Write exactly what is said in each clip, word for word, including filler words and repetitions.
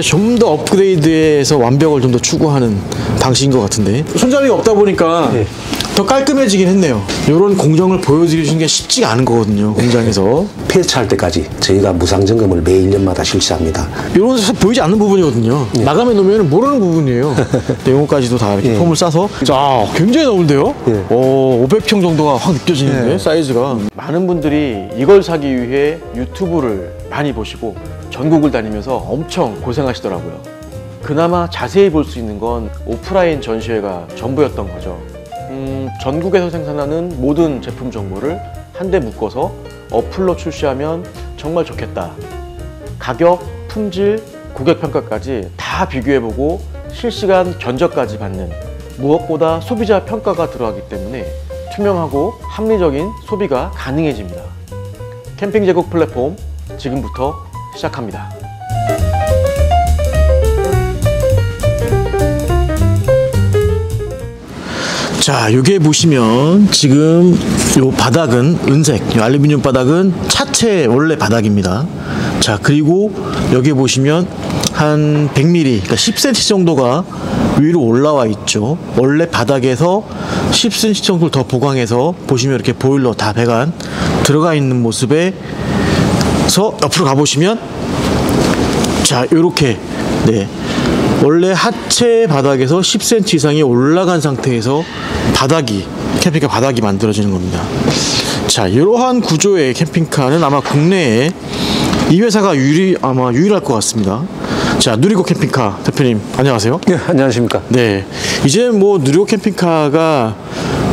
좀 더 업그레이드해서 완벽을 좀 더 추구하는 방식인 것 같은데, 손잡이가 없다 보니까 네. 더 깔끔해지긴 했네요. 이런 공정을 보여드리는 게 쉽지가 않은 거거든요. 공장에서 폐차할 때까지 저희가 무상점검을 매 일 년마다 실시합니다. 이런 데서 보이지 않는 부분이거든요. 네. 마감해 놓으면 모르는 부분이에요. 내용까지도 다 이렇게 네. 폼을 싸서. 자, 굉장히 넓은데요? 네. 오, 오백 평 정도가 확 느껴지는데 네. 사이즈가. 많은 분들이 이걸 사기 위해 유튜브를 많이 보시고 전국을 다니면서 엄청 고생하시더라고요. 그나마 자세히 볼 수 있는 건 오프라인 전시회가 전부였던 거죠. 음, 전국에서 생산하는 모든 제품 정보를 한 대 묶어서 어플로 출시하면 정말 좋겠다. 가격, 품질, 고객평가까지 다 비교해보고 실시간 견적까지 받는, 무엇보다 소비자 평가가 들어가기 때문에 투명하고 합리적인 소비가 가능해집니다. 캠핑 제국 플랫폼 지금부터 시작합니다. 자, 요게 보시면 지금 요 바닥은 은색, 요 알루미늄 바닥은 차체 원래 바닥입니다. 자, 그리고 여기 보시면 한 백 밀리미터, 그러니까 십 센티미터 정도가 위로 올라와 있죠. 원래 바닥에서 십 센티미터 정도 더 보강해서 보시면 이렇게 보일러 다 배관 들어가 있는 모습에서 옆으로 가보시면, 자, 요렇게 네. 원래 하체 바닥에서 십 센티미터 이상이 올라간 상태에서 바닥이, 캠핑카 바닥이 만들어지는 겁니다. 자, 이러한 구조의 캠핑카는 아마 국내에 이 회사가 유리, 아마 유일할 것 같습니다. 자, 누리고 캠핑카 대표님, 안녕하세요. 네, 안녕하십니까. 네, 이제 뭐 누리고 캠핑카가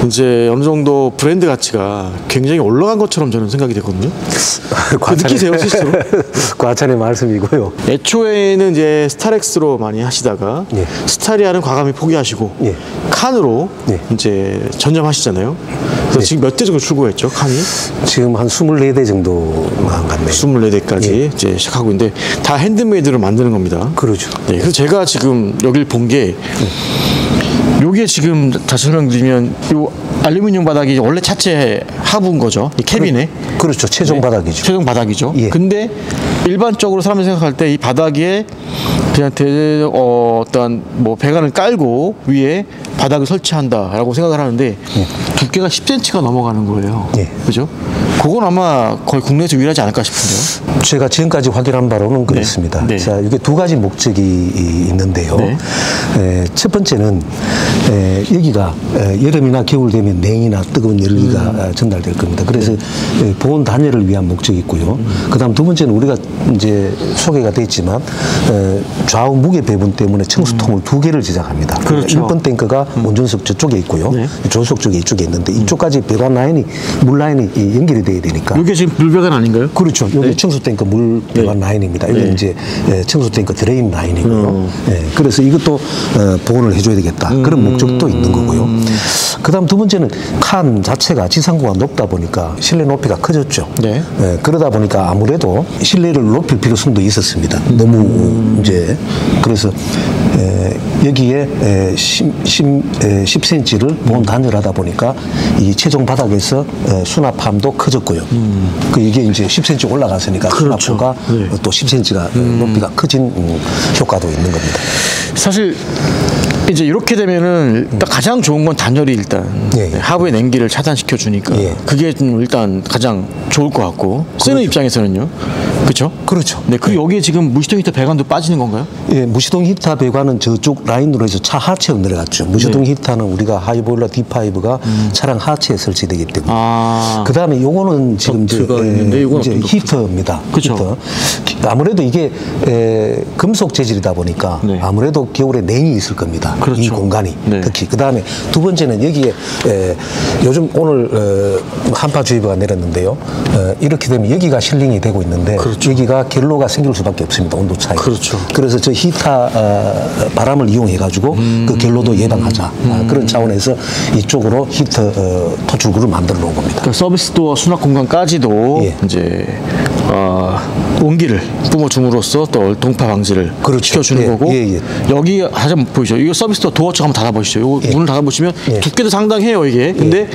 이제 어느 정도 브랜드 가치가 굉장히 올라간 것처럼 저는 생각이 됐거든요. 느끼세요, 실제로? 과찬의 말씀이고요. 애초에는 이제 스타렉스로 많이 하시다가 예. 스타리아는 과감히 포기하시고 예. 칸으로 예. 이제 전념하시잖아요. 그래서 예. 지금 몇 대 정도 출고했죠, 칸이? 지금 한 이십사 대 정도만 갔네요. 이십사 대까지 예. 이제 시작하고 있는데 다 핸드메이드로 만드는 겁니다. 그렇죠. 네, 그래서 제가 지금 여길 본 게 요게 지금 다시 설명드리면 요 알루미늄 바닥이 원래 차체 하부인 거죠. 이 캐비넷. 그렇죠. 최종 바닥이죠. 최종 바닥이죠. 예. 근데 일반적으로 사람들이 생각할 때 이 바닥에 그냥 대, 어, 어떤 뭐 배관을 깔고 위에 바닥을 설치한다라고 생각을 하는데 예. 두께가 십 센티미터가 넘어가는 거예요. 예. 그죠? 그건 아마 거의 국내에서 유일하지 않을까 싶은데요. 제가 지금까지 확인한 바로는 그렇습니다. 네. 네. 자, 이게 두 가지 목적이 있는데요. 네. 에, 첫 번째는 에, 여기가 에, 여름이나 겨울 되면 냉이나 뜨거운 열기가 음. 전달될 겁니다. 그래서 네. 에, 보온 단열을 위한 목적이 있고요. 음. 그다음 두 번째는 우리가 이제 소개가 됐지만 에, 좌우 무게 배분 때문에 청수통을 음. 두 개를 제작합니다. 그렇죠. 일 번 탱크가 음. 운전석 저쪽에 있고요. 네. 조수석 쪽에 이쪽에 있는데 음. 이쪽까지 배관 라인이 물 라인이 연결이 돼야 되니까. 이게 지금 물배관 아닌가요? 그렇죠. 이게 네. 청수 탱크 물 배관 네. 라인입니다. 이게 네. 이제 청수 탱크 드레인 라인이고요. 음. 네. 그래서 이것도 어, 보온을 해줘야 되겠다. 음. 그런 목적도 있는 거고요. 음. 그다음 두 번째는 칸 자체가 지상고가 높다 보니까 실내 높이가 커졌죠. 네. 네. 그러다 보니까 아무래도 실내를 높일 필요성도 있었습니다. 너무 음. 이제 그래서 에, 여기에 에, 십 센티미터를 보온 단열하다 보니까 이 최종 바닥에서 에, 수납함도 커졌고요. 음. 그 이게 이제 십 센티미터 올라갔으니까 그렇죠. 수납함과 네. 또 십 센티미터가 음. 높이가 커진 음, 효과도 있는 겁니다. 사실 이제 이렇게 되면은 일단 가장 좋은 건 단열이 일단 예, 예. 하부의 냉기를 차단시켜 주니까 예. 그게 좀 일단 가장 좋을 것 같고 쓰는 그렇죠. 입장에서는요. 그렇죠? 그렇죠. 네, 그리고 예. 여기에 지금 무시동 히터 배관도 빠지는 건가요? 예, 무시동 히터 배관은 저쪽 라인으로 해서 차 하체로 내려갔죠. 무시동 네. 히터는 우리가 하이보일러 디 파이브가 음. 차량 하체에 설치되기 때문에. 아. 그다음에 요거는 지금 이제, 있는데, 예, 이제 히터입니다. 그렇죠. 히터. 아무래도 이게 에, 금속 재질이다 보니까 네. 아무래도 겨울에 냉이 있을 겁니다. 그렇죠. 이 공간이 네. 특히. 그다음에 두 번째는 여기에 에, 요즘 오늘 에, 한파주의보가 내렸는데요. 에, 이렇게 되면 여기가 실링이 되고 있는데 그렇죠. 여기가 결로가 생길 수밖에 없습니다. 온도 차이. 그렇죠. 그래서 저 히터 어, 바람을 이용해 가지고 음, 그 결로도 예방하자 음, 그런 차원에서 이쪽으로 히터 어, 토출구를 만들어 놓은 겁니다. 그러니까 서비스 도어 수납 공간까지도 예. 이제 어, 온기를 뿜어줌으로써 또 동파 방지를 그렇죠. 시켜주는 예, 거고 예, 예. 여기 다시 한번 보이죠. 이거 서비스도 도어 쪽 한번 닫아보시죠. 이거 예. 문을 닫아보시면 예. 두께도 상당해요 이게. 근데 예.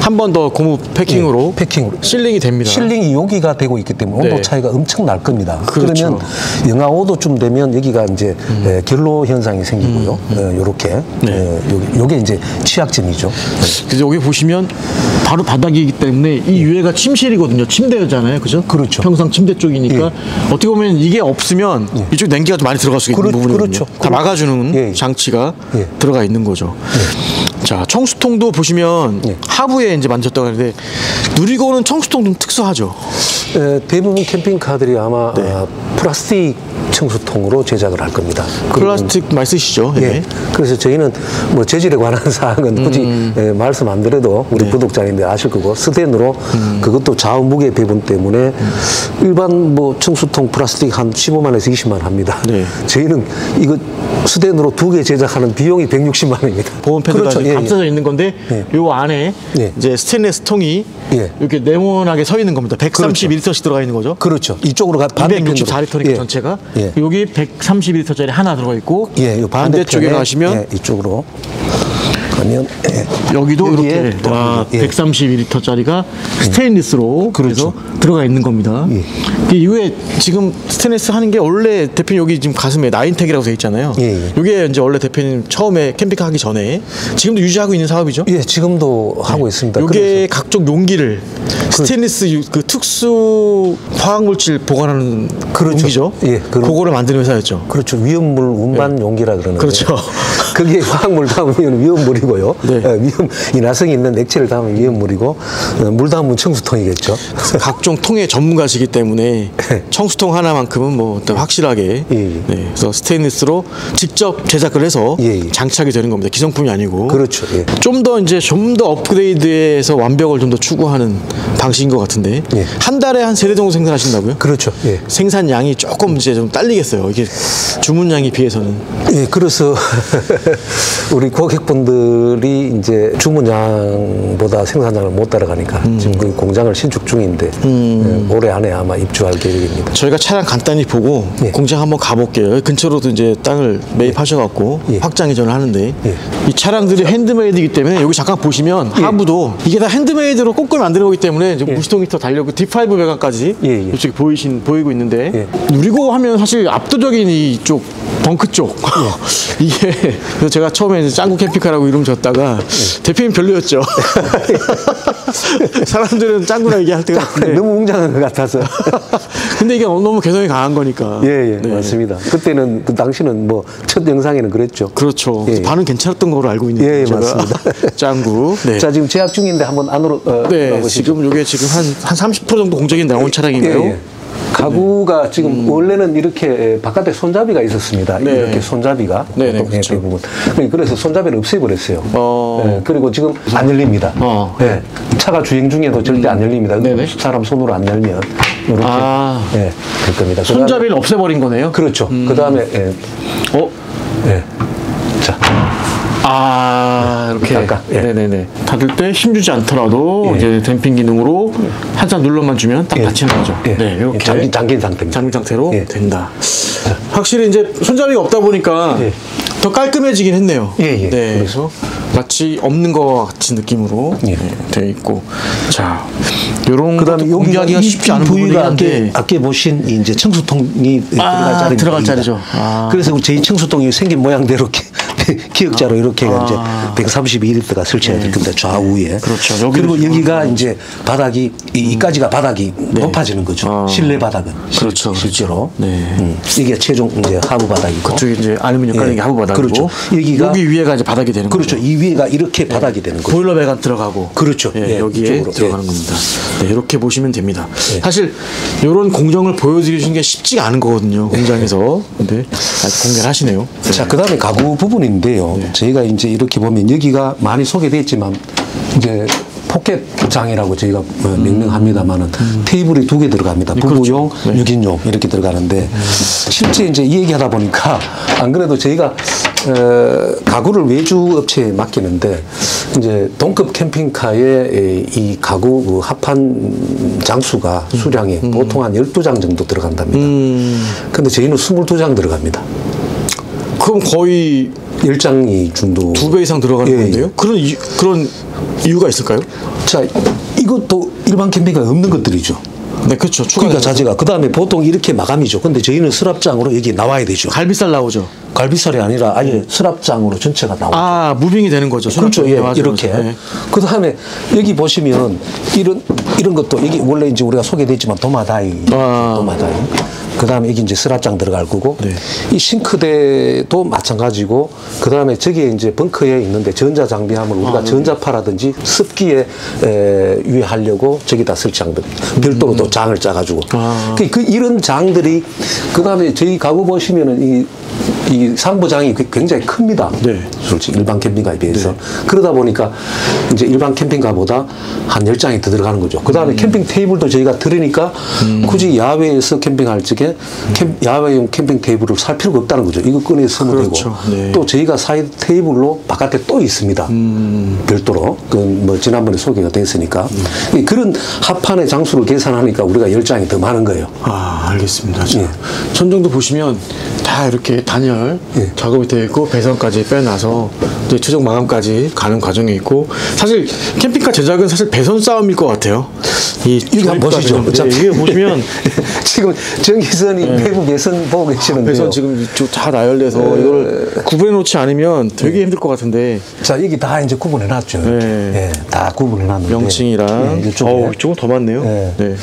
한 번 더 고무 패킹으로 예. 패킹으로 실링이 됩니다. 실링이 여기가 되고 있기 때문에 온도 네. 차이가 엄청 날 겁니다. 그렇죠. 그러면 영하 오 도쯤 되면 여기가 이제 음. 예, 결로 현상이 생기고요. 이렇게 음. 음. 네. 예, 요게, 요게 이제 취약점이죠. 네. 그래서 여기 보시면 바로 바닥이기 때문에 이 위에가 침실이거든요. 침대잖아요, 그죠? 그렇죠. 평상 침대 쪽이니까 예. 어떻게 보면 이게 없으면 예. 이쪽 냉기가 좀 많이 들어갈 수 있는 그렇, 부분이거든요. 그렇죠. 다 그렇죠. 막아주는 예. 장치가 예. 들어가 있는 거죠. 예. 자, 청수통도 보시면 예. 하부에 이제 만졌다고 하는데 누리고는 청수통 좀 특수하죠. 예, 대부분 캠핑카들이 아마 네. 아, 플라스틱 청수통으로 제작을 할 겁니다. 플라스틱 말씀이시죠? 예. 네. 그래서 저희는 뭐 재질에 관한 사항은 굳이 음. 예, 말씀 안 드려도 우리 네. 구독자님들 아실 거고 스텐으로 음. 그것도 좌우 무게 배분 때문에 음. 일반 뭐 청수통 플라스틱 한 십오만 원에서 이십만 원 합니다. 네. 저희는 이거 스텐으로 두 개 제작하는 비용이 백육십만 원입니다. 보온 패드가 그렇죠. 예, 감싸져 예. 있는 건데 예. 요 안에 예. 이제 스테인리스 통이 예. 이렇게 네모나게 서 있는 겁니다. 백삼십일 리터씩 그렇죠. 들어가 있는 거죠? 그렇죠. 이쪽으로 가 이백육십사 리터니까 예. 전체가 예. 여기 백삼십 리터짜리 하나 들어가 있고 예, 반대쪽에 가시면 예, 이쪽으로 가면 예. 여기도 이렇게 와, 예. 백삼십이 리터짜리가 예. 스테인리스로 그래서 그렇죠. 들어가 있는 겁니다. 예. 그 이후에 지금 스테인리스 하는 게 원래 대표님 여기 지금 가슴에 나인텍이라고 되어 있잖아요. 예, 예. 이게 이제 원래 대표님 처음에 캠핑카 하기 전에 지금도 유지하고 있는 사업이죠? 예, 지금도 하고 예. 있습니다. 이게 그래서. 각종 용기를 스테인리스 그 특수 화학물질 보관하는 그렇죠. 용기죠. 예, 그거를 만드는 회사였죠. 그렇죠. 위험물 운반 예. 용기라 그러는데. 그렇죠. 그게 화학물 담으면 위험물이고요. 네. 위험 인화성이 있는 액체를 담으면 위험물이고 물 담으면 청수통이겠죠. 각종 통의 전문가시기 때문에 청수통 하나만큼은 뭐 일단 확실하게 예, 예. 네. 그래서 스테인리스로 직접 제작을 해서 예, 예. 장착이 되는 겁니다. 기성품이 아니고. 그렇죠. 예. 좀 더 이제 좀 더 업그레이드해서 완벽을 좀 더 추구하는 방식인 것 같은데 예. 한 달에 한 세 대 정도 생산하신다고요? 그렇죠. 예. 생산량이 조금 이제 좀 딸리겠어요. 이게 주문량에 비해서는. 예, 그래서 우리 고객분들이 이제 주문량보다 생산량을 못 따라가니까 음. 지금 그 공장을 신축 중인데 음. 예, 올해 안에 아마 입주할 계획입니다. 저희가 차량 간단히 보고 예. 공장 한번 가볼게요. 근처로도 이제 땅을 매입하셔갖고 예. 확장 이전을 하는데 예. 이 차량들이 핸드메이드이기 때문에 여기 잠깐 보시면 예. 하부도 이게 다 핸드메이드로 꽂고 만드는 거기 때문에 이제 예. 무시통기터 달려고 디 파이브 배관까지 예. 예. 이쪽에 보이신 보이고 있는데 예. 누리고 하면 사실 압도적인 이쪽 덩크 쪽 예. 이게 그래서 제가 처음에 이제 짱구 캠핑카라고 이름 줬다가 예. 대표님 별로였죠. 사람들은 짱구라 얘기할 때가 너무 웅장한 것 같아서. 근데 이게 너무 개성이 강한 거니까. 예예 예. 네. 맞습니다. 그때는 그 당시는 뭐 첫 영상에는 그랬죠. 그렇죠. 예. 반응 괜찮았던 거로 알고 있는데. 예, 예 맞습니다. 짱구. 네. 자 지금 제작 중인데 한번 안으로. 어, 네. 지금 이게 지금 한 한 삼십 퍼센트 정도 공정이 나온 예, 차량인데요. 예, 예. 가구가 네. 지금 음. 원래는 이렇게 바깥에 손잡이가 있었습니다. 네. 이렇게 손잡이가 네, 네, 그렇죠. 대부분. 그래서 손잡이를 없애버렸어요. 어... 네, 그리고 지금 안 열립니다. 어. 네. 차가 주행 중에도 절대 음. 안 열립니다. 네네. 사람 손으로 안 열면 이렇게 아. 네, 될 겁니다. 손잡이를 그다음에, 없애버린 거네요? 그렇죠. 음. 그 다음에 네. 어? 네. 자. 아, 네, 이렇게. 아까, 예. 네네네. 닫을 때 힘주지 않더라도, 예. 이제 댐핑 기능으로 예. 한참 눌러만 주면 딱 닫히는 예. 거죠. 예. 네, 이렇게. 잠긴, 잠긴 상태입니다. 잠긴 상태로 예. 된다. 확실히 이제 손잡이가 없다 보니까 예. 더 깔끔해지긴 했네요. 예, 예. 네. 그래서 마치 없는 것 같은 느낌으로 예. 네, 되어 있고. 자, 요런 것도 공개하기가 쉽지 않은 부위가 한데 아까 보신 이제 청수통이 아, 들어갈 자리죠. 아. 그래서 제 청수통이 생긴 모양대로 기역자로 아. 이렇게 아. 이제 백삼십이 리터가 설치해야 될 겁니다. 좌우에. 네. 그렇죠. 그리고 여기가 음. 이제 바닥이 이까지가 바닥이 네. 높아지는 거죠. 아. 실내 바닥은. 그렇죠. 실, 실제로. 네. 음. 이게 최종 이제 하부 바닥이고. 그쪽이 이제 알루미늄 깔린 게 네. 하부 바닥이고. 그렇죠. 여기가 여기 위에가 이제 바닥이 되는 거죠. 그렇죠. 이 위에가 이렇게 네. 바닥이 되는 거죠. 보일러 배관 들어가고. 그렇죠. 예. 예. 여기에 이쪽으로. 들어가는 예. 겁니다. 네. 이렇게 보시면 됩니다. 예. 사실 이런 공정을 보여드리는 게 쉽지가 않은 거거든요. 공장에서. 근데 네. 공개를 하시네요. 네. 자, 그다음에 가구 부분입니다. 데요. 네. 저희가 이제 이렇게 보면 여기가 많이 소개됐지만 이제 포켓장이라고 저희가 음. 명명합니다만은 음. 테이블이 두 개 들어갑니다. 네, 부부용, 그렇죠. 네. 육 인용 이렇게 들어가는데 음. 실제 이제 이 얘기하다 보니까 안 그래도 저희가 어, 가구를 외주 업체에 맡기는데 이제 동급 캠핑카의 이 가구 합한 장수가 수량이 음. 보통 한 열두 장 정도 들어간답니다. 음. 근데 저희는 스물두 장 들어갑니다. 그럼 거의 열 장이 정도 두 배 이상 들어가는 예, 건데요? 그런 이, 그런 이유가 있을까요? 자, 이것도 일반 캠핑카에 없는 것들이죠. 네, 그렇죠. 그러니까 자재가 그 다음에 보통 이렇게 마감이죠. 근데 저희는 서랍장으로 여기 나와야 되죠. 갈비살 나오죠. 갈비살이 아니라 아예 네. 서랍장으로 전체가 나오죠. 아, 무빙이 되는 거죠. 그렇죠. 예, 맞아, 이렇게. 네. 그 다음에 여기 보시면 이런 이런 것도 여기 원래 이제 우리가 소개됐지만 도마다이, 아. 도마다이. 그 다음에 여기 이제 서랍장 들어갈 거고, 네. 이 싱크대도 마찬가지고, 그 다음에 저기에 이제 벙커에 있는데 전자 장비함을 우리가 아, 네. 전자파라든지 습기에 에, 유해하려고 저기다 설치한들 별도로 음. 또 장을 짜가지고, 아. 그, 그 이런 장들이, 그 다음에 저희 가구 보시면은 이, 이 상부장이 굉장히 큽니다. 네. 솔직히 일반 캠핑카에 비해서. 네. 그러다 보니까 이제 일반 캠핑카보다 한 열 장이 더 들어가는 거죠. 그 다음에 음. 캠핑 테이블도 저희가 들으니까 음. 굳이 야외에서 캠핑할 적에 캠, 야외용 캠핑 테이블을 살 필요가 없다는 거죠. 이거 꺼내 쓰면 되고. 그렇죠. 네. 또 저희가 사이드 테이블로 바깥에 또 있습니다. 음. 별도로. 그 뭐 지난번에 소개가 됐으니까. 음. 그런 합판의 장수를 계산하니까 우리가 열 장이 더 많은 거예요. 아, 알겠습니다. 네. 천정도 보시면 다 이렇게 단열 예. 작업이 되어 있고 배선까지 빼놔서 이제 최종 마감까지 가는 과정이 있고, 사실 캠핑카 제작은 사실 배선 싸움일 것 같아요. 이 이거 한번 보시죠. 네, 이게 보시면 지금 전기선이 네. 내부 배선 보고 계시는데요. 아, 배선 지금 이쪽 다 나열돼서 네. 이걸 구분해 놓지 않으면 되게 네. 힘들 것 같은데. 자, 여기 다 이제 구분해 놨죠. 네. 네, 다 구분해 놨는데. 명칭이랑 네, 이쪽에. 어, 이쪽은 더 많네요. 네. 네.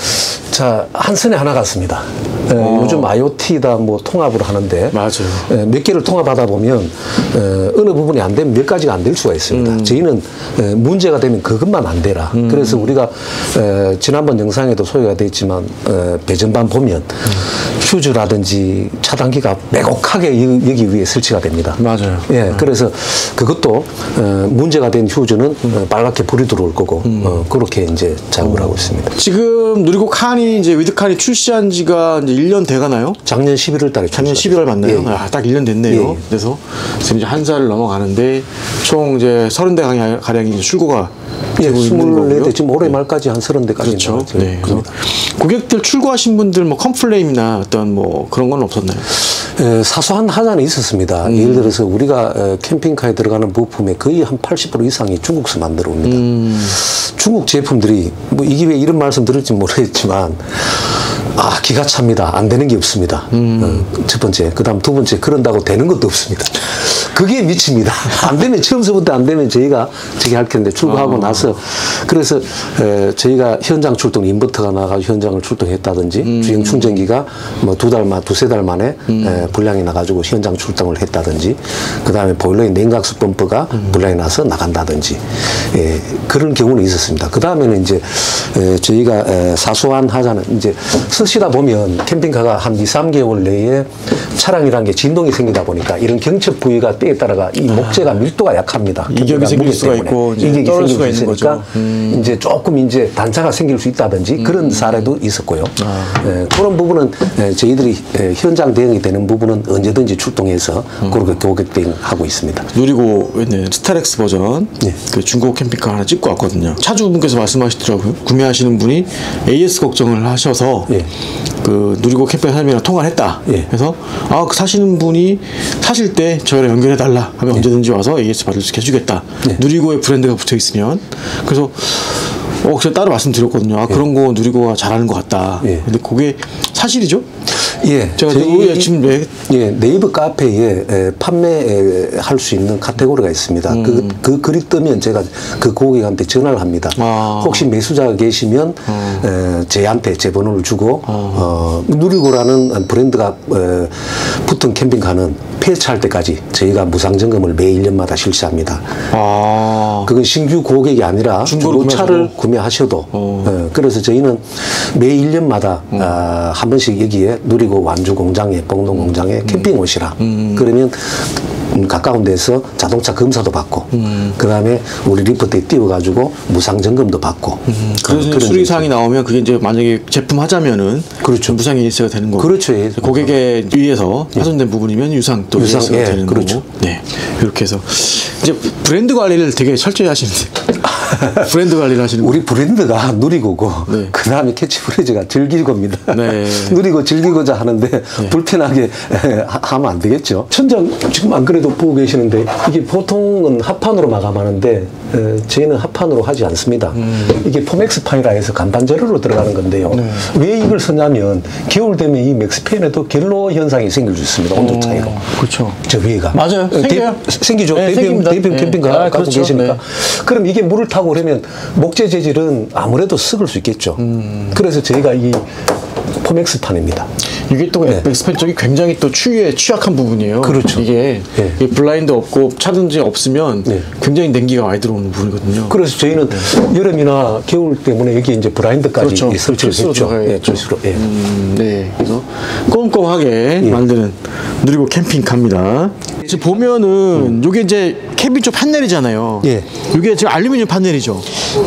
자, 한 선에 하나 같습니다. 네, 어. 요즘 아이오티다 뭐 통합을 하는데. 맞아요. 에, 몇 개를 통합하다 보면 에, 어느 부분이 안 되면 몇 가지가 안 될 수가 있습니다. 음. 저희는 에, 문제가 되면 그것만 안 되라. 음. 그래서 우리가 에, 지난번 영상에도 소개가 됐지만 에, 배전반 보면 음. 퓨즈라든지 차단기가 매곡하게 여, 여기 위에 설치가 됩니다. 맞아요. 예, 음. 그래서 그것도 에, 문제가 된 휴즈는 음. 빨갛게 불이 들어올 거고 음. 어, 그렇게 이제 작업을 음. 하고 있습니다. 지금 누리고 칸이 이제 위드칸이 출시한 지가 이제 일 년 돼가나요? 작년 십일월 달에 작년 십일월 맞나요? 예. 아, 딱 일 년 됐네요. 예. 그래서 지금 이제 한 살을 넘어가는데 총 이제 서른 대 가량이 출고가 예, 되고 있는 거고요. 지금 올해 말까지 한 서른 대까지. 그렇죠. 네. 그래서 고객들 출고하신 분들 뭐 컴플레인이나 어떤 뭐 그런 건 없었나요? 에, 사소한 하자는 있었습니다. 음. 예를 들어서 우리가 에, 캠핑카에 들어가는 부품의 거의 한 팔십 퍼센트 이상이 중국에서 만들어 옵니다. 음. 중국 제품들이 뭐 이 기회에 이런 말씀 드릴지 모르겠지만 아, 기가 찹니다. 안 되는 게 없습니다. 음. 어, 첫 번째. 그 다음 두 번째, 그런다고 되는 것도 없습니다. 그게 미칩니다. 안 되면, 처음서부터 안 되면 저희가 저기 할 텐데, 출고하고 아. 나서. 그래서, 에, 저희가 현장 출동, 인버터가 나가서 현장을 출동했다든지, 음. 주행 충전기가 뭐 두 달, 만, 두세 달 만에 음. 에, 불량이 나가지고 현장 출동을 했다든지, 그 다음에 보일러의 냉각수 펌프가 음. 불량이 나서 나간다든지, 예, 그런 경우는 있었습니다. 그 다음에는 이제, 에, 저희가 에, 사소한 하자는, 이제, 쓰시다 보면 캠핑카가 한 이, 삼 개월 내에 차량이라는 게 진동이 생기다 보니까 이런 경첩 부위가 때에 따라가 이 목재가 밀도가 약합니다. 이격이 생길 수가 있고 이격이 떨어질 수가 있는 거죠. 음. 이제 조금 이제 단차가 생길 수 있다든지 음. 그런 사례도 있었고요. 아. 에, 그런 부분은 에, 저희들이 에, 현장 대응이 되는 부분은 언제든지 출동해서 음. 그렇게 고객 대응하고 있습니다. 누리고 네, 스타렉스 버전 네. 그 중고 캠핑카 하나 찍고 왔거든요. 차주분께서 말씀하시더라고요. 구매하시는 분이 에이에스 걱정을 하셔서 네. 그 누리고 캠핑카 사람이랑 통화를 했다. 예. 그래서 아, 그 사시는 분이 사실 때 저희랑 연결해 달라 하면 예. 언제든지 와서 에이에스 받을 수 있게 해주겠다. 예. 누리고의 브랜드가 붙어 있으면. 그래서 어, 제가 따로 말씀드렸거든요. 아, 예. 그런 거 누리고가 잘하는 것 같다. 예. 근데 그게 사실이죠? 예. 제가 저희, 지금 예, 예, 네이버 카페에 에, 판매할 수 있는 카테고리가 있습니다. 음. 그, 그 글이 뜨면 제가 그 고객한테 전화를 합니다. 아. 혹시 매수자가 계시면 아. 에, 제한테 제 번호를 주고 아. 어, 누리고라는 브랜드가 에, 붙은 캠핑카는 폐차할 때까지 저희가 무상점검을 매 일 년마다 실시합니다. 아. 그건 신규 고객이 아니라 중고차를 구매하셔도 어. 에, 그래서 저희는 매 일 년마다 음. 아, 한 번씩 여기에 누리고 완주 공장에, 봉동 공장에 음. 캠핑 오시라. 음. 그러면 가까운 데서 자동차 검사도 받고, 음. 그 다음에 우리 리포트에 띄워가지고 무상점검도 받고. 음. 그래서 수리사항이 나오면 그게 이제 만약에 제품 하자면은. 그렇죠. 무상 에이에스가 되는 거고. 그렇죠. 고객에 의해서 파손된 예. 부분이면 유상 또 유상, 에이에스가 예. 되는 그렇죠. 거고. 네. 이렇게 해서. 이제 브랜드 관리를 되게 철저히 하시는데. 브랜드 관리를 하시는 우리 브랜드가 누리고고, 네. 그 다음에 캐치프레이즈가 즐기고입니다. 네. 누리고 즐기고자 하는데, 네. 불편하게 하면 안 되겠죠. 천장 지금 안 그래도 보고 계시는데, 이게 보통은 합판으로 마감하는데, 에, 저희는 합판으로 하지 않습니다. 음. 이게 포맥스 판이라 해서 간판 재료로 들어가는 건데요. 네. 왜 이걸 쓰냐면, 겨울 되면 이 맥스펜에도 결로 현상이 생길 수 있습니다. 온도 차이로. 어, 그렇죠. 저 위에가. 맞아요. 어, 생겨요. 대, 생기죠. 네, 대표님, 대표님 네. 캠핑 가, 아, 갖고 그렇죠. 계시니까. 네. 그럼 이게 물을 타고 그러면 목재 재질은 아무래도 썩을 수 있겠죠. 음. 그래서 저희가 이 포맥스 판입니다. 이게 또 네. 맥스펜 쪽이 굉장히 또 추위에 취약한 부분이에요. 그렇죠. 이게, 네. 이게 블라인드 없고 차든지 없으면 네. 굉장히 냉기가 많이 들어오는 부분이거든요. 그래서 저희는 네. 여름이나 겨울 때문에 여기 이제 블라인드까지 설치를 했죠. 그렇죠. 네. 음, 네. 그래서 꼼꼼하게 예. 만드는 누리고 캠핑 갑니다. 지금 보면은 이게 음. 이제 캐빈 쪽 판넬이잖아요. 예. 이게 지금 알루미늄 판넬이죠.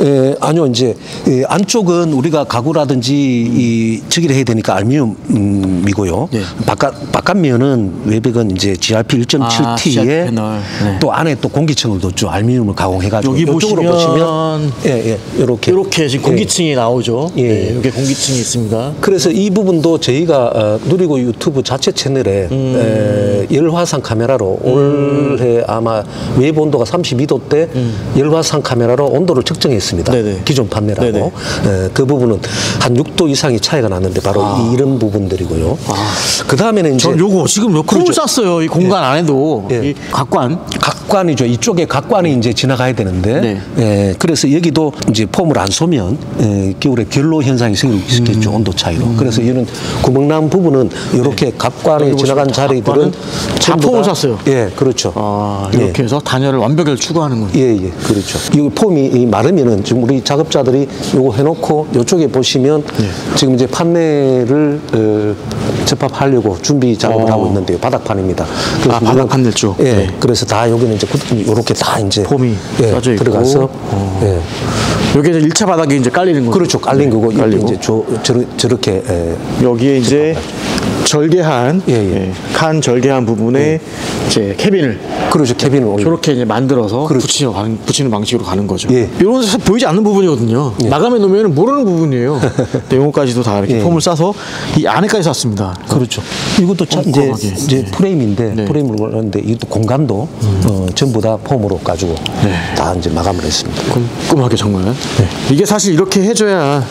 예, 아니요. 이제 예, 안쪽은 우리가 가구라든지 음. 이 측일을 해야 되니까 알루미늄이고요. 예. 바깥 바깥면은 외벽은 이제 지알피 일 점 칠 티에 아, 네. 또 안에 또 공기층을 뒀죠. 알루미늄을 가공해가지고. 여기 보시면, 보시면 예, 예, 이렇게 이렇게 지금 공기층이 예. 나오죠. 예, 예. 이렇게 공기층이 있습니다. 그래서 이 부분도 저희가 어, 누리고 유튜브 자체 채널에 음. 에, 열화상 카메라로 음. 올해 아마 외부 온도가 삼십이 도 때 음. 열화상 카메라로 온도를 측정했습니다. 네네. 기존 판넬하고 에, 그 부분은 한 육 도 이상의 차이가 났는데 바로 아. 이런 부분들이고요. 아. 그 다음에는 이제 전 요거 지금 요 콩을 쌌어요. 이 공간 예. 안에도 예. 이 각관 각관이죠. 이쪽에 각관이 이제 지나가야 되는데 네. 에, 그래서 여기도 이제 폼을 안 쏘면 에, 겨울에 결로 현상이 생길 수 있겠죠. 음. 온도 차이로. 음. 그래서 이런 구멍난 부분은 이렇게 네. 각관이 지나간 자리들은 다 폼을 쐈어요. 예, 그렇죠. 아, 이렇게 예. 해서 단열을 완벽하게 추구하는군요. 예, 예, 그렇죠. 이 폼이 이 마르면은 지금 우리 작업자들이 요거 해놓고 요쪽에 보시면 예. 지금 이제 판넬을 어, 접합하려고 준비 작업을 오. 하고 있는데요. 바닥판입니다. 아, 바닥판넬 쪽. 예, 네. 그래서 다 여기는 이제 요렇게 다 이제 폼이 예, 있고. 들어가서 오. 예. 여기 이제 일 차 바닥이 이제 깔리는 거죠. 그렇죠. 깔린 거고. 네, 깔리고. 이제 저, 저, 저렇게 예, 여기에 이제 절개한 예, 예. 칸 절개한 부분에 예. 이제 캐빈을 그렇죠. 캐빈을 저렇게 이제 만들어서 붙이는, 방, 붙이는 방식으로 가는 거죠. 예. 이런 데서 보이지 않는 부분이거든요. 예. 마감해 놓으면 모르는 부분이에요. 근데 이것까지도 다 이렇게 예. 폼을 싸서 이 안에까지 쌌습니다. 그렇죠. 이것도 참 이제, 이제 네. 프레임인데 네. 프레임으로 그러는데 이것도 공간도 음. 어, 전부 다 폼으로 가지고 네. 다 이제 마감을 했습니다. 꼼꼼하게 정말. 네. 이게 사실 이렇게 해줘야.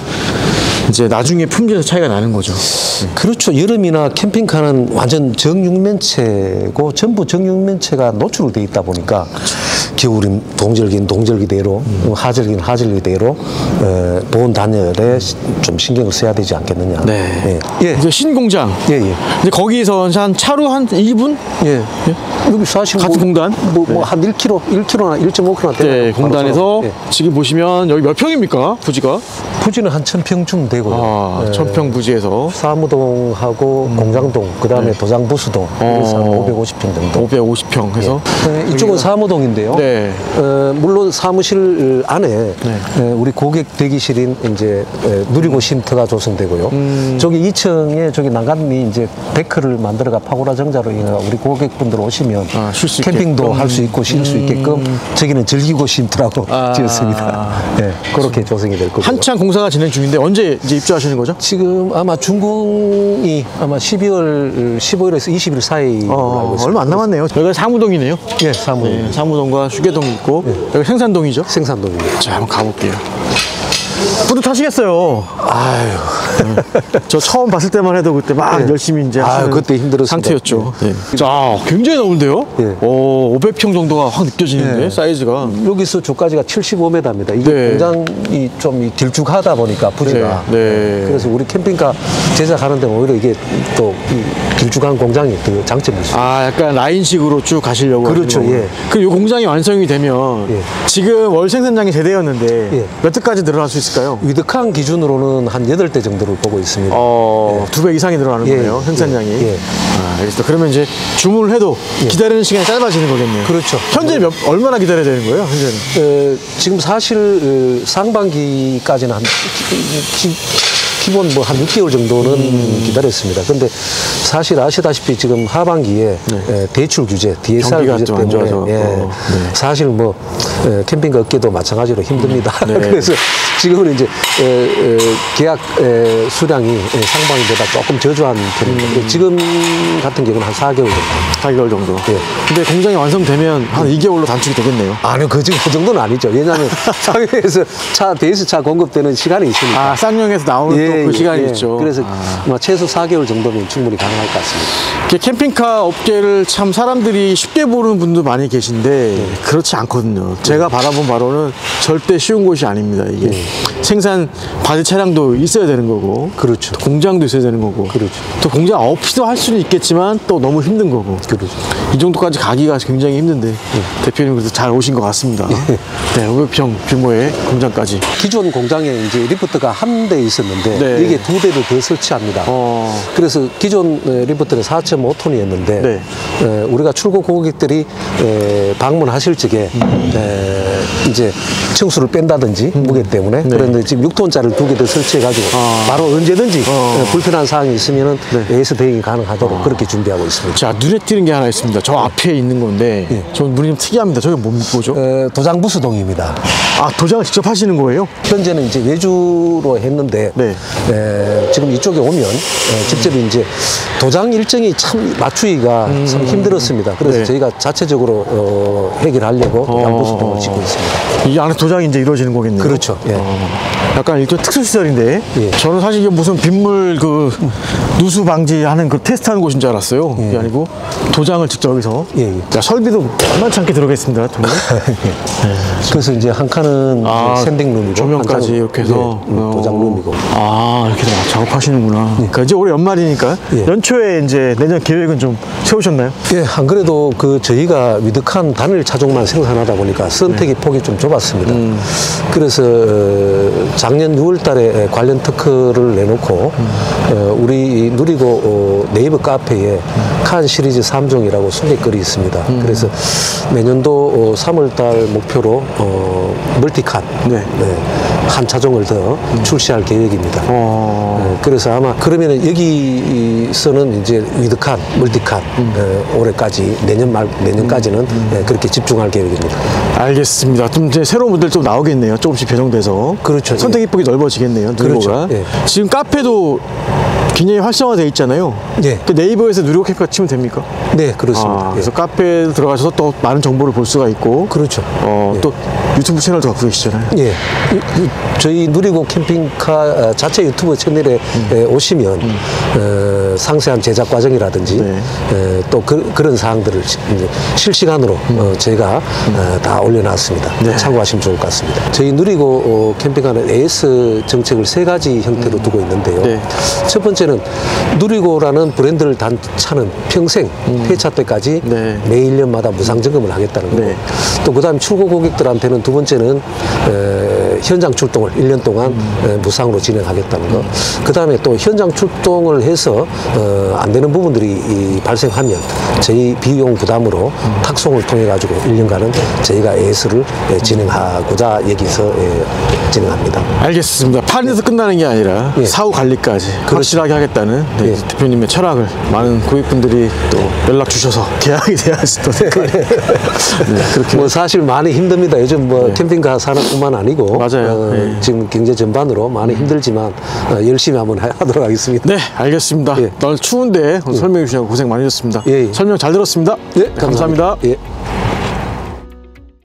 이제 나중에 품질에서 차이가 나는 거죠. 네. 그렇죠. 여름이나 캠핑카는 완전 정육면체고 전부 정육면체가 노출되어 있다 보니까 그렇죠. 겨울인 동절기는 동절기대로 음. 하절기는 하절기대로 에, 보온 단열에 좀 신경을 써야 되지 않겠느냐. 네. 예. 예. 이제 신공장. 예, 예. 이제 거기서 한 차로 한 이 분? 예. 예. 여기 사실 같은 공단? 뭐, 네. 뭐 한 일 킬로미터나 일 점 오 킬로미터나 되는 네, 공단에서 예. 지금 보시면 여기 몇 평입니까? 부지가? 부지는 한 천 평쯤 되고요. 아, 예. 천평 부지에서 사무동하고 음. 공장동, 그 다음에 네. 도장부수동 그래서 어. 오백오십 평 정도. 오백오십 평 해서 예. 이쪽은 사무동인데요. 네. 네. 어, 물론 사무실 안에 네. 에, 우리 고객 대기실인 이제 에, 누리고 쉼터가 조성되고요. 음. 저기 이 층에 저기 난간이 이제 데크를 만들어가 파고라 정자로 인해서 우리 고객분들 오시면 아, 캠핑도 할 수 있고 쉴 수 음. 있게끔 저기는 즐기고 쉼터라고 아. 지었습니다. 네, 그렇게 조성이 될 거고요. 한창 공사가 진행 중인데 언제 이제 입주하시는 거죠? 지금 아마 준공이 아마 십이월 십오일에서 이십일 사이 어, 얼마 안 남았네요. 여기가 사무동이네요. 예, 사무동. 네, 사무동과 휴게동 있고 네. 여기 생산동이죠? 생산동입니다. 자, 한번 가볼게요. 뿌듯하시겠어요. 아유, 저 처음 봤을 때만 해도 그때 막 네. 열심히 이제 아, 그때 힘들었습니다. 상태였죠. 네. 자, 굉장히 넓은데요. 네. 오, 오백 평 정도가 확 느껴지는데 네. 사이즈가 여기서 저까지가 칠십오 미터입니다. 이게 네. 굉장히 좀 길쭉하다 보니까 부지가 네. 네. 그래서 우리 캠핑카 제작하는 데는 오히려 이게 또 길쭉한 공장이 또 장점일 수 있어요. 아, 약간 라인식으로 쭉 가시려고 그렇죠. 예. 그리고 이 공장이 완성이 되면 예. 지금 월 생산량이 세 대였는데 예. 몇 대까지 늘어날 수 있을까요? 있을까요? 위드칸 기준으로는 한 여덟 대 정도를 보고 있습니다. 어, 두 배 예. 이상이 늘어나는 예. 거네요, 생산량이. 예. 예. 아, 알겠습니다. 그러면 이제 주문을 해도 예. 기다리는 시간이 짧아지는 거겠네요. 그렇죠. 현재 몇, 얼마나 기다려야 되는 거예요, 현재는? 에, 지금 사실 상반기까지는 한 기본 뭐 한 육 개월 정도는 음. 기다렸습니다. 근데 사실 아시다시피 지금 하반기에 네. 대출 규제, 디에스알 규제 때문에 예. 어. 네. 사실 뭐 캠핑 업계도 마찬가지로 힘듭니다. 네. 그래서 지금은 이제 계약 수량이 상반기보다 조금 저조한 편입니다. 음. 지금 같은 경우는 한 사 개월 정도. 사 개월 정도. 예. 근데 공장이 완성되면 한 이 개월로 단축이 되겠네요. 아니요, 그, 그 정도는 아니죠. 왜냐하면 상해에서 차 대수차 공급되는 시간이 있으니까. 아, 쌍용에서 나오는 예. 그 시간이 예, 있죠. 그래서 아. 최소 사 개월 정도면 충분히 가능할 것 같습니다. 캠핑카 업계를 참 사람들이 쉽게 보는 분도 많이 계신데 네. 그렇지 않거든요. 네. 제가 바라본 바로는 절대 쉬운 곳이 아닙니다. 이게 네. 생산 바디 차량도 있어야 되는 거고, 그렇죠. 또 공장도 있어야 되는 거고, 그렇죠. 또 공장 없이도 할 수는 있겠지만 또 너무 힘든 거고, 그렇죠. 이 정도까지 가기가 굉장히 힘든데 네. 대표님 그래서 잘 오신 것 같습니다. 네, 네 오백 평 규모의 공장까지. 기존 공장에 이제 리프트가 한 대 있었는데. 네. 네. 이게 두 대를 더 설치합니다. 어... 그래서 기존 리프트는 사 점 오 톤이었는데 네. 에, 우리가 출고 고객들이 에, 방문하실 적에 음... 에, 이제 층수를 뺀다든지 음... 무게 때문에 네. 그런데 지금 육 톤짜리를 두 개 더 설치해가지고 아... 바로 언제든지 어... 에, 불편한 사항이 있으면은 네. 에이스 대응이 가능하도록 아... 그렇게 준비하고 있습니다. 자, 눈에 띄는 게 하나 있습니다. 저 앞에 있는 건데 네. 저 물이 좀 특이합니다. 저게 뭐죠? 에, 도장 부수동입니다. 아, 도장을 직접 하시는 거예요? 현재는 이제 외주로 했는데. 네. 에, 지금 이쪽에 오면 에, 직접 이제 도장 일정이 참 맞추기가 음, 참 힘들었습니다. 그래서 네. 저희가 자체적으로 어, 해결하려고 양보수동을 짓고 있습니다. 이 안에 도장이 이제 이루어지는 거겠네요. 그렇죠. 예. 어, 약간 일종 특수시설인데 예. 저는 사실 이게 무슨 빗물 그 누수 방지하는 그 테스트하는 곳인 줄 알았어요. 예. 그게 아니고 도장을 직접 여기서 예, 예. 자, 설비도 만만치 않게 들어가겠습니다. 정말. 예. 예. 그래서 이제 한 칸은 아, 샌딩룸이고 조명까지 이렇게 해서 예. 어. 도장룸이고. 아. 아, 이렇게 작업하시는구나. 네. 그러니까 이제 올해 연말이니까 예. 연초에 이제 내년 계획은 좀 세우셨나요? 예, 안 그래도 그 저희가 위드칸 단일 차종만 생산하다 보니까 선택의 네. 폭이 좀 좁았습니다. 음. 그래서 작년 유월 달에 관련 특허를 내놓고 음. 어, 우리 누리고 어, 네이버 카페에 음. 칸 시리즈 삼 종이라고 소개글이 있습니다. 음. 그래서 내년도 어, 삼월 달 목표로 어, 멀티칸 네. 네. 한 차종을 더 음. 출시할 계획입니다. 네, 그래서 아마 그러면은 여기서는 이제 위드칸, 멀티칸 음. 에, 올해까지 내년 말 내년까지는 음. 에, 그렇게 집중할 계획입니다. 알겠습니다. 좀 이제 새로운 모델 좀 나오겠네요. 조금씩 배정돼서 그렇죠. 선택의 폭이 예. 넓어지겠네요. 누리고가 그렇죠. 예. 지금 카페도 굉장히 활성화되어 있잖아요. 예. 그 네이버에서 누리고 캠핑카 치면 됩니까? 네, 그렇습니다. 아, 그래서 예. 카페에 들어가셔서 또 많은 정보를 볼 수가 있고, 그렇죠. 어, 예. 또 유튜브 채널도 갖고 계시잖아요. 예, 저희 누리고 캠핑카 자체 유튜브 채널에 음. 오시면 음. 어, 상세한 제작 과정이라든지 네. 에, 또 그, 그런 사항들을 실시간으로 음. 어, 제가 음. 어, 다 올려놨습니다. 네. 참고하시면 좋을 것 같습니다. 저희 누리고 어, 캠핑카는 에이에스 정책을 세 가지 형태로 음. 두고 있는데요. 네. 첫 번째는 누리고라는 브랜드를 단 차는 평생 음. 폐차 때까지 네. 매 일 년마다 무상 점검을 하겠다는 거고 네. 또 그다음 출고 고객들한테는 두 번째는 에, 현장 출동을 일 년 동안 음. 무상으로 진행하겠다는 거. 음. 그 다음에 또 현장 출동을 해서 어, 안 되는 부분들이 이 발생하면 저희 비용 부담으로 음. 탁송을 통해 가지고 일 년간은 저희가 에이에스를 예, 진행하고자 여기서 예, 진행합니다. 알겠습니다. 판에서 예. 끝나는 게 아니라 예. 사후 관리까지 그렇죠. 확실하게 하겠다는 네, 예. 대표님의 철학을 많은 고객분들이 또 연락 주셔서 계약이 돼야지 또 네. 그렇게 뭐 사실 많이 힘듭니다. 요즘 뭐 네. 캠핑카 산업뿐만 아니고 맞아요. 어, 네. 지금 경제 전반으로 많이 힘들지만 어, 열심히 한번 하도록 하겠습니다. 네, 알겠습니다. 예. 날 추운데 예. 설명해 주셔서 고생 많으셨습니다. 예, 예. 설명 잘 들었습니다. 예, 감사합니다. 감사합니다. 예.